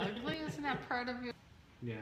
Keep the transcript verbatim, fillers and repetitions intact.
Really isn't that part of your... Yeah.